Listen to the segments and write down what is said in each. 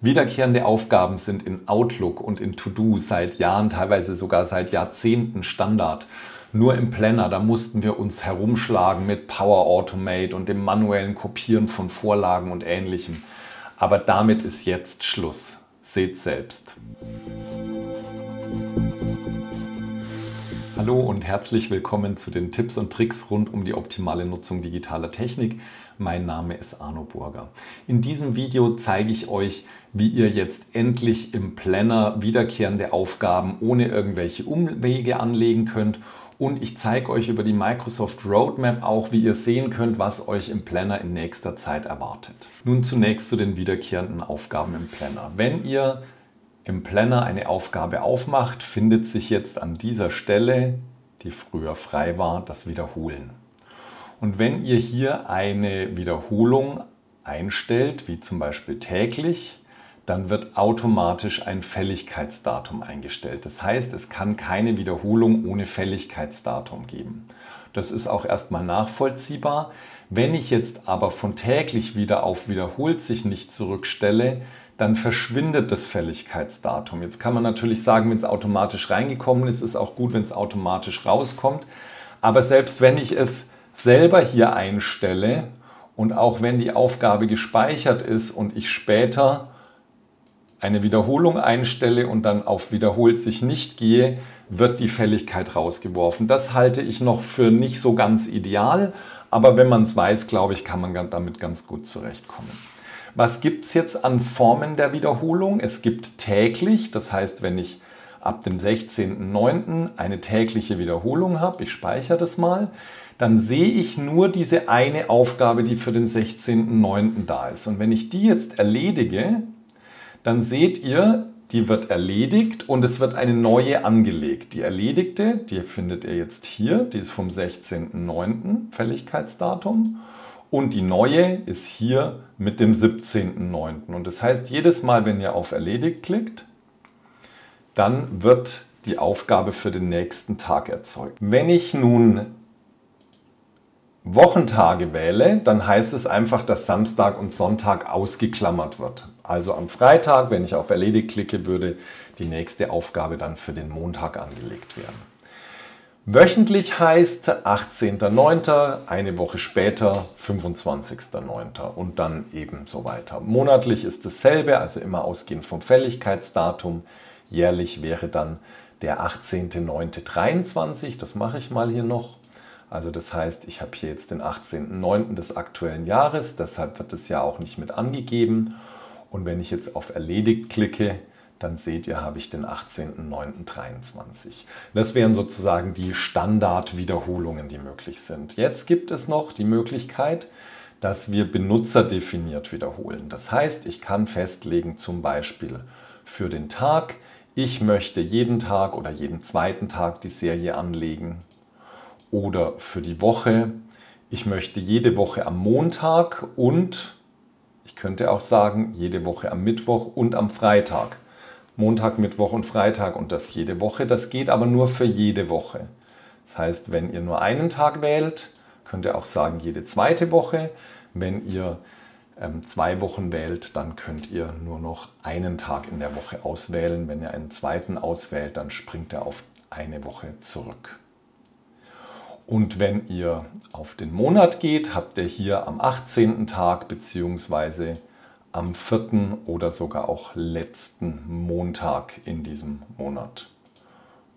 Wiederkehrende Aufgaben sind in Outlook und in To-Do seit Jahren, teilweise sogar seit Jahrzehnten Standard. Nur im Planner, da mussten wir uns herumschlagen mit Power Automate und dem manuellen Kopieren von Vorlagen und Ähnlichem. Aber damit ist jetzt Schluss. Seht selbst. Hallo und herzlich willkommen zu den Tipps und Tricks rund um die optimale Nutzung digitaler Technik. Mein Name ist Arno Burger. In diesem Video zeige ich euch, wie ihr jetzt endlich im Planner wiederkehrende Aufgaben ohne irgendwelche Umwege anlegen könnt. Und ich zeige euch über die Microsoft Roadmap auch, wie ihr sehen könnt, was euch im Planner in nächster Zeit erwartet. Nun zunächst zu den wiederkehrenden Aufgaben im Planner. Wenn ihr im Planner eine Aufgabe aufmacht, findet sich jetzt an dieser Stelle, die früher frei war, das Wiederholen. Und wenn ihr hier eine Wiederholung einstellt, wie zum Beispiel täglich, dann wird automatisch ein Fälligkeitsdatum eingestellt. Das heißt, es kann keine Wiederholung ohne Fälligkeitsdatum geben. Das ist auch erstmal nachvollziehbar. Wenn ich jetzt aber von täglich wieder auf wiederholt sich nicht zurückstelle, dann verschwindet das Fälligkeitsdatum. Jetzt kann man natürlich sagen, wenn es automatisch reingekommen ist, ist es auch gut, wenn es automatisch rauskommt. Aber selbst wenn ich es selber hier einstelle und auch wenn die Aufgabe gespeichert ist und ich später eine Wiederholung einstelle und dann auf wiederholt sich nicht gehe, wird die Fälligkeit rausgeworfen. Das halte ich noch für nicht so ganz ideal, aber wenn man es weiß, glaube ich, kann man damit ganz gut zurechtkommen. Was gibt es jetzt an Formen der Wiederholung? Es gibt täglich, das heißt, wenn ich ab dem 16.09. eine tägliche Wiederholung habe, ich speichere das mal, dann sehe ich nur diese eine Aufgabe, die für den 16.09. da ist. Und wenn ich die jetzt erledige, dann seht ihr, die wird erledigt und es wird eine neue angelegt. Die erledigte, die findet ihr jetzt hier, die ist vom 16.09. Fälligkeitsdatum. Und die neue ist hier mit dem 17.09. Und das heißt, jedes Mal, wenn ihr auf Erledigt klickt, dann wird die Aufgabe für den nächsten Tag erzeugt. Wenn ich nun Wochentage wähle, dann heißt es einfach, dass Samstag und Sonntag ausgeklammert wird. Also am Freitag, wenn ich auf Erledigt klicke, würde die nächste Aufgabe dann für den Montag angelegt werden. Wöchentlich heißt 18.09., eine Woche später 25.09. und dann eben so weiter. Monatlich ist dasselbe, also immer ausgehend vom Fälligkeitsdatum. Jährlich wäre dann der 18.09.23, das mache ich mal hier noch. Also das heißt, ich habe hier jetzt den 18.09. des aktuellen Jahres, deshalb wird das Jahr auch nicht mit angegeben. Und wenn ich jetzt auf Erledigt klicke, dann seht ihr, habe ich den 18.09.23. Das wären sozusagen die Standardwiederholungen, die möglich sind. Jetzt gibt es noch die Möglichkeit, dass wir benutzerdefiniert wiederholen. Das heißt, ich kann festlegen, zum Beispiel für den Tag, ich möchte jeden Tag oder jeden zweiten Tag die Serie anlegen. Oder für die Woche, ich möchte jede Woche am Montag und ich könnte auch sagen, jede Woche am Mittwoch und am Freitag. Montag, Mittwoch und Freitag und das jede Woche. Das geht aber nur für jede Woche. Das heißt, wenn ihr nur einen Tag wählt, könnt ihr auch sagen, jede zweite Woche. Wenn ihr 2 Wochen wählt, dann könnt ihr nur noch einen Tag in der Woche auswählen. Wenn ihr einen zweiten auswählt, dann springt er auf eine Woche zurück. Und wenn ihr auf den Monat geht, habt ihr hier am 18. Tag bzw. am 4. oder sogar auch letzten Montag in diesem Monat.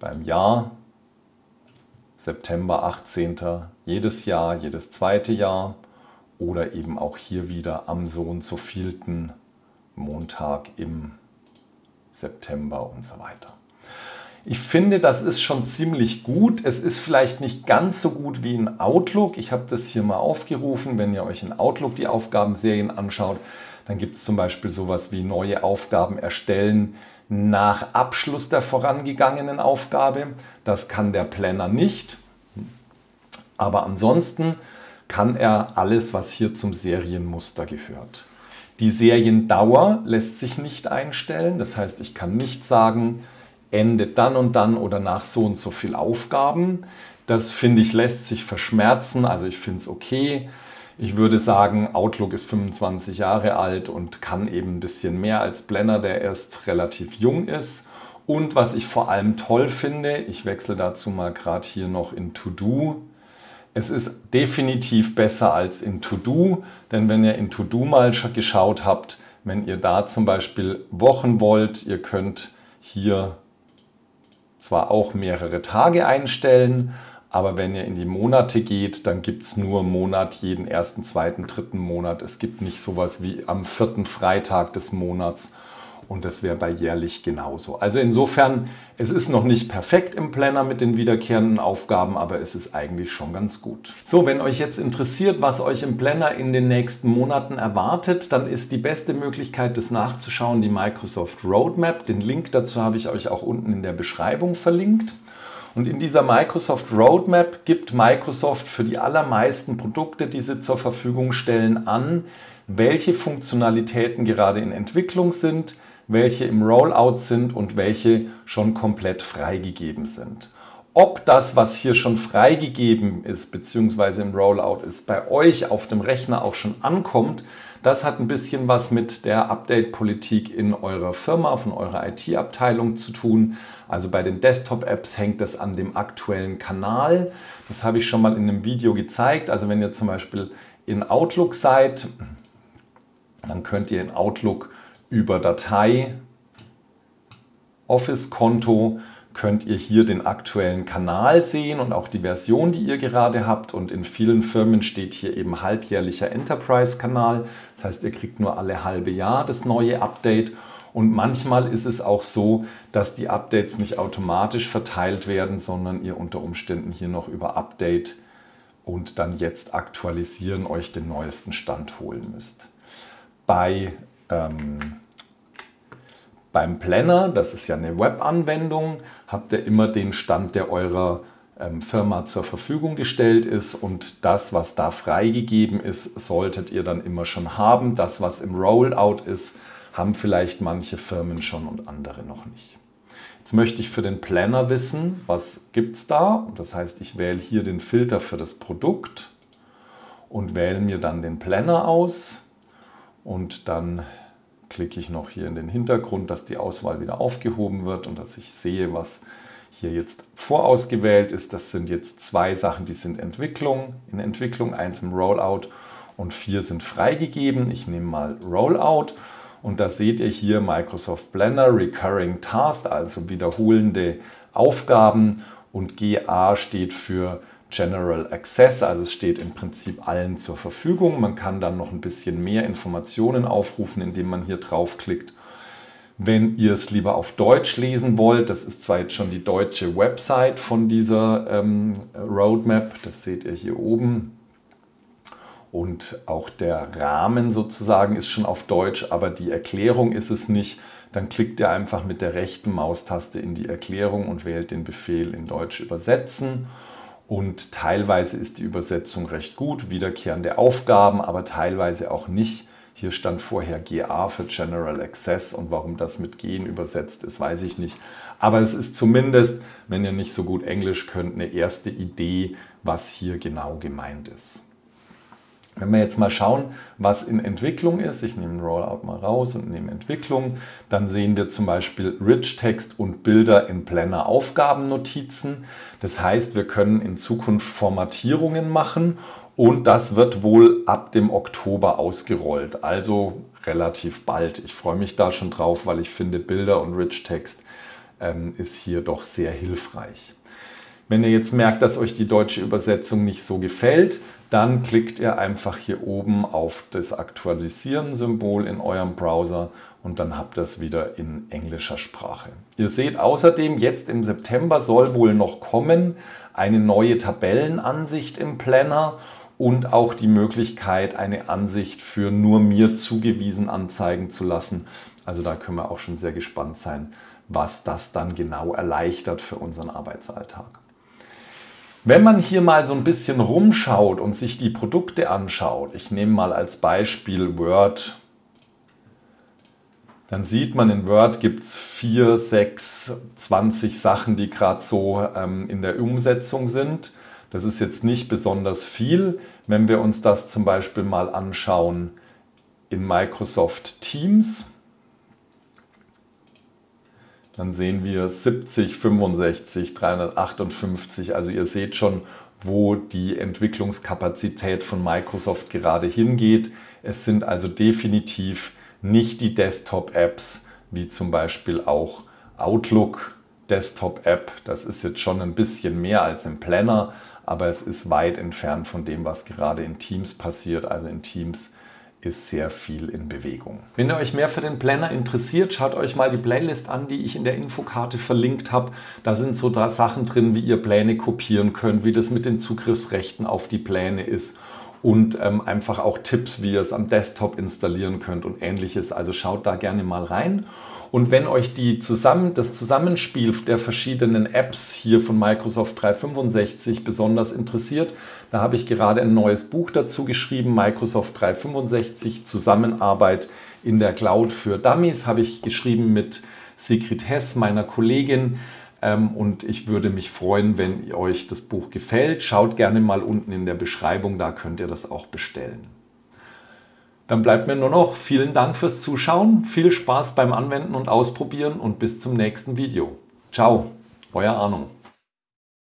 Beim Jahr, September 18. jedes Jahr, jedes zweite Jahr oder eben auch hier wieder am so und so vielten Montag im September und so weiter. Ich finde, das ist schon ziemlich gut. Es ist vielleicht nicht ganz so gut wie in Outlook. Ich habe das hier mal aufgerufen. Wenn ihr euch in Outlook die Aufgabenserien anschaut, dann gibt es zum Beispiel sowas wie neue Aufgaben erstellen nach Abschluss der vorangegangenen Aufgabe. Das kann der Planner nicht. Aber ansonsten kann er alles, was hier zum Serienmuster gehört. Die Seriendauer lässt sich nicht einstellen. Das heißt, ich kann nicht sagen, endet dann und dann oder nach so und so viel Aufgaben. Das finde ich lässt sich verschmerzen, also ich finde es okay. Ich würde sagen, Outlook ist 25 Jahre alt und kann eben ein bisschen mehr als Planner, der erst relativ jung ist. Und was ich vor allem toll finde, ich wechsle dazu mal gerade hier noch in To-Do. Es ist definitiv besser als in To-Do, denn wenn ihr in To-Do mal geschaut habt, wenn ihr da zum Beispiel Wochen wollt, ihr könnt hier zwar auch mehrere Tage einstellen, aber wenn ihr in die Monate geht, dann gibt es nur Monat jeden ersten, zweiten, dritten Monat. Es gibt nicht sowas wie am vierten Freitag des Monats und das wäre bei jährlich genauso. Also insofern, es ist noch nicht perfekt im Planner mit den wiederkehrenden Aufgaben, aber es ist eigentlich schon ganz gut. So, wenn euch jetzt interessiert, was euch im Planner in den nächsten Monaten erwartet, dann ist die beste Möglichkeit, das nachzuschauen, die Microsoft Roadmap. Den Link dazu habe ich euch auch unten in der Beschreibung verlinkt. Und in dieser Microsoft Roadmap gibt Microsoft für die allermeisten Produkte, die sie zur Verfügung stellen, an, welche Funktionalitäten gerade in Entwicklung sind, welche im Rollout sind und welche schon komplett freigegeben sind. Ob das, was hier schon freigegeben ist, beziehungsweise im Rollout ist, bei euch auf dem Rechner auch schon ankommt, das hat ein bisschen was mit der Update-Politik in eurer Firma, von eurer IT-Abteilung zu tun. Also bei den Desktop-Apps hängt das an dem aktuellen Kanal. Das habe ich schon mal in einem Video gezeigt. Also wenn ihr zum Beispiel in Outlook seid, dann könnt ihr in Outlook über Datei, Office-Konto, könnt ihr hier den aktuellen Kanal sehen und auch die Version, die ihr gerade habt. Und in vielen Firmen steht hier eben halbjährlicher Enterprise-Kanal. Das heißt, ihr kriegt nur alle halbe Jahr das neue Update. Und manchmal ist es auch so, dass die Updates nicht automatisch verteilt werden, sondern ihr unter Umständen hier noch über Update und dann jetzt aktualisieren euch den neuesten Stand holen müsst. Beim Planner, das ist ja eine Web-Anwendung, habt ihr immer den Stand, der eurer Firma zur Verfügung gestellt ist und das, was da freigegeben ist, solltet ihr dann immer schon haben. Das, was im Rollout ist, haben vielleicht manche Firmen schon und andere noch nicht. Jetzt möchte ich für den Planner wissen, was gibt es da? Das heißt, ich wähle hier den Filter für das Produkt und wähle mir dann den Planner aus und dann klicke ich noch hier in den Hintergrund, dass die Auswahl wieder aufgehoben wird und dass ich sehe, was hier jetzt vorausgewählt ist. Das sind jetzt 2 Sachen, die sind in Entwicklung, 1 im Rollout und 4 sind freigegeben. Ich nehme mal Rollout und da seht ihr hier Microsoft Planner, Recurring Tasks, also wiederholende Aufgaben und GA steht für General Access, also es steht im Prinzip allen zur Verfügung. Man kann dann noch ein bisschen mehr Informationen aufrufen, indem man hier draufklickt. Wenn ihr es lieber auf Deutsch lesen wollt, das ist zwar jetzt schon die deutsche Website von dieser Roadmap, das seht ihr hier oben. Und auch der Rahmen sozusagen ist schon auf Deutsch, aber die Erklärung ist es nicht. Dann klickt ihr einfach mit der rechten Maustaste in die Erklärung und wählt den Befehl in Deutsch übersetzen. Und teilweise ist die Übersetzung recht gut, wiederkehrende Aufgaben, aber teilweise auch nicht. Hier stand vorher GA für General Access und warum das mit Gen übersetzt ist, weiß ich nicht. Aber es ist zumindest, wenn ihr nicht so gut Englisch könnt, eine erste Idee, was hier genau gemeint ist. Wenn wir jetzt mal schauen, was in Entwicklung ist, ich nehme Rollout mal raus und nehme Entwicklung, dann sehen wir zum Beispiel Rich Text und Bilder in Planner Aufgabennotizen. Das heißt, wir können in Zukunft Formatierungen machen und das wird wohl ab dem Oktober ausgerollt, also relativ bald. Ich freue mich da schon drauf, weil ich finde, Bilder und Rich Text ist hier doch sehr hilfreich. Wenn ihr jetzt merkt, dass euch die deutsche Übersetzung nicht so gefällt, dann klickt ihr einfach hier oben auf das Aktualisieren-Symbol in eurem Browser und dann habt ihr es wieder in englischer Sprache. Ihr seht außerdem, jetzt im September soll wohl noch kommen eine neue Tabellenansicht im Planner und auch die Möglichkeit, eine Ansicht für nur mir zugewiesen anzeigen zu lassen. Also da können wir auch schon sehr gespannt sein, was das dann genau erleichtert für unseren Arbeitsalltag. Wenn man hier mal so ein bisschen rumschaut und sich die Produkte anschaut, ich nehme mal als Beispiel Word, dann sieht man, in Word gibt es 4, 6, 20 Sachen, die gerade so in der Umsetzung sind. Das ist jetzt nicht besonders viel, wenn wir uns das zum Beispiel mal anschauen in Microsoft Teams. Dann sehen wir 70, 65, 358. Also ihr seht schon, wo die Entwicklungskapazität von Microsoft gerade hingeht. Es sind also definitiv nicht die Desktop-Apps, wie zum Beispiel auch Outlook Desktop-App. Das ist jetzt schon ein bisschen mehr als im Planner, aber es ist weit entfernt von dem, was gerade in Teams passiert. Also in Teams ist sehr viel in Bewegung. Wenn ihr euch mehr für den Planner interessiert, schaut euch mal die Playlist an, die ich in der Infokarte verlinkt habe. Da sind so drei Sachen drin, wie ihr Pläne kopieren könnt, wie das mit den Zugriffsrechten auf die Pläne ist und einfach auch Tipps, wie ihr es am Desktop installieren könnt und ähnliches. Also schaut da gerne mal rein. Und wenn euch das Zusammenspiel der verschiedenen Apps hier von Microsoft 365 besonders interessiert, da habe ich gerade ein neues Buch dazu geschrieben, Microsoft 365 Zusammenarbeit in der Cloud für Dummies, habe ich geschrieben mit Sigrid Hess, meiner Kollegin. Und ich würde mich freuen, wenn euch das Buch gefällt. Schaut gerne mal unten in der Beschreibung, da könnt ihr das auch bestellen. Dann bleibt mir nur noch vielen Dank fürs Zuschauen, viel Spaß beim Anwenden und Ausprobieren und bis zum nächsten Video. Ciao, euer Arno.